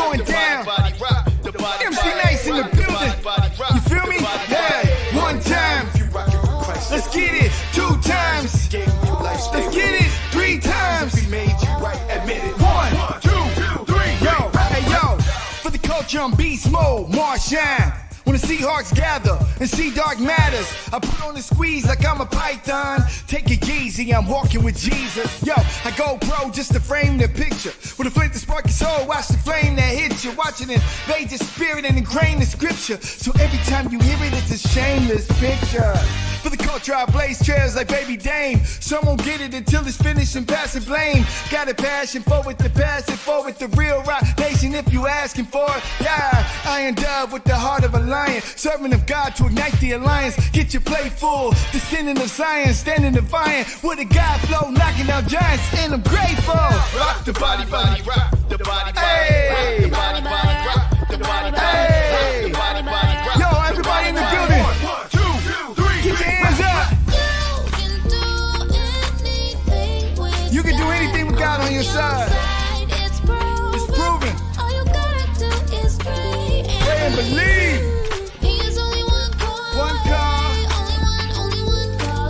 going down. MC Nice in the building. You feel me? Hey, one time. Let's get it. Two times. Let's get it. Three times. One, two, three. Yo, hey, yo. For the culture, I'm beast mode. March shine. When the Seahawks gather and see dark matters, I put on the squeeze like I'm a python. Take it easy, I'm walking with Jesus. Yo, I go pro just to frame the picture. With a flint to spark your soul, watch the flame that hits you. Watch it invade your spirit and ingrain the scripture. So every time you hear it, it's a shameless picture. For the culture, I blaze trails like Baby Dame. Some won't get it until it's finished and passive blame. Got a passion for it, the passion for it, the real rock nation if you asking for it. Yeah, Iron Dove with the heart of a lion. Servant of God to ignite the alliance. Get your plate full. Descendant of Zion, standing defiant. With a God flow, knocking down giants, and I'm grateful. Rock the body, body, rock the body, body. Rock the body, body, rock the body, body. Rock the body, body, rock. Yo, everybody in the building. One, two, three. Get your hands up. You can do anything with God on your side. It's proven. All you gotta do is pray and believe.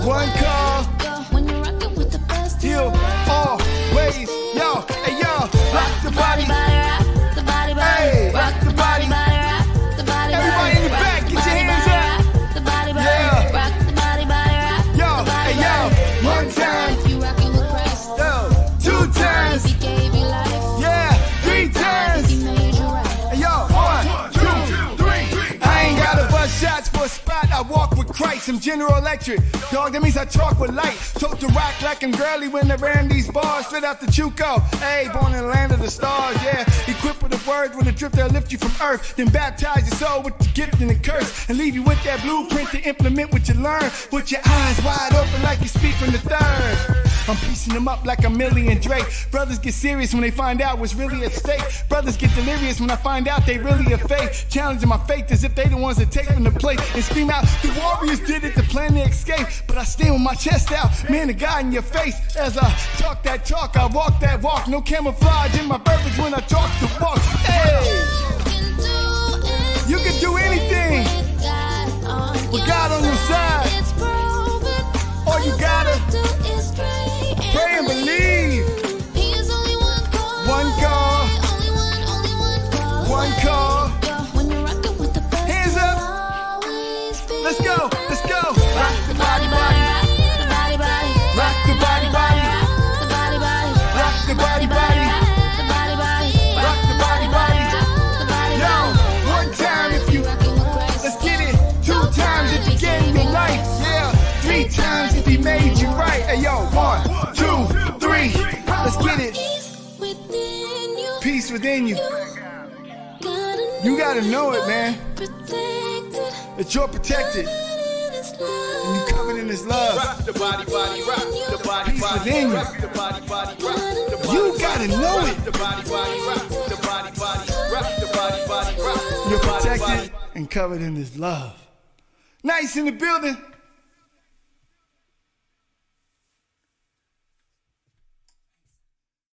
One call, when you're rocking with the best, you always, yo, hey, yo, rock the body, rock the body, rock the body, rock the body, everybody in the back, get your hands up, rock the body, rock the body, rock the body, yo, hey, yo, one time, you rocking with Christ, yo, two times, He gave you life, yeah, three times, He made you right, yo, one, two, three, I ain't gotta bust shots for a spot, I walk with Christ, I'm General Electric. Dog, that means I talk with light. Tote the rock like I'm girly when I ran these bars. Fit out the Chuco. Hey, born in the land of the stars, yeah. Equipped with the word when the drip that lift you from earth. Then baptize your soul with the gift and the curse. And leave you with that blueprint to implement what you learn. With your eyes wide open like you speak from the third. I'm piecing them up like a Millie and Drake. Brothers get serious when they find out what's really at stake. Brothers get delirious when I find out they really a fake. Challenging my faith as if they the ones that take from the plate. And scream out, the warriors did it to plan to escape. But I stand with my chest out, man to God in your face. As I talk that talk, I walk that walk. No camouflage in my verbiage when I talk the walk. Hey, you can do anything with God on your side. All you gotta pray and believe. One call, one call. Hands up. Let's go. Let's go. Rock the body, body. Rock the body, body. Rock the body, body. Rock the body, body. Yo, one time if you. Let's get it. Two times if you gave your life. Yeah. Three times if He made you right. Hey yo, one, two, three. Let's get it. Peace within you. You gotta know it, man. That you're protected. And you covered in His love. Rock the body, body, rock the body, peace within you. Rock the body, body, rock the body. You gotta know it. Rock the body, body, rock the body, body. Rock the body, body, rock the body. You're protected and covered in His love. Nice in the building.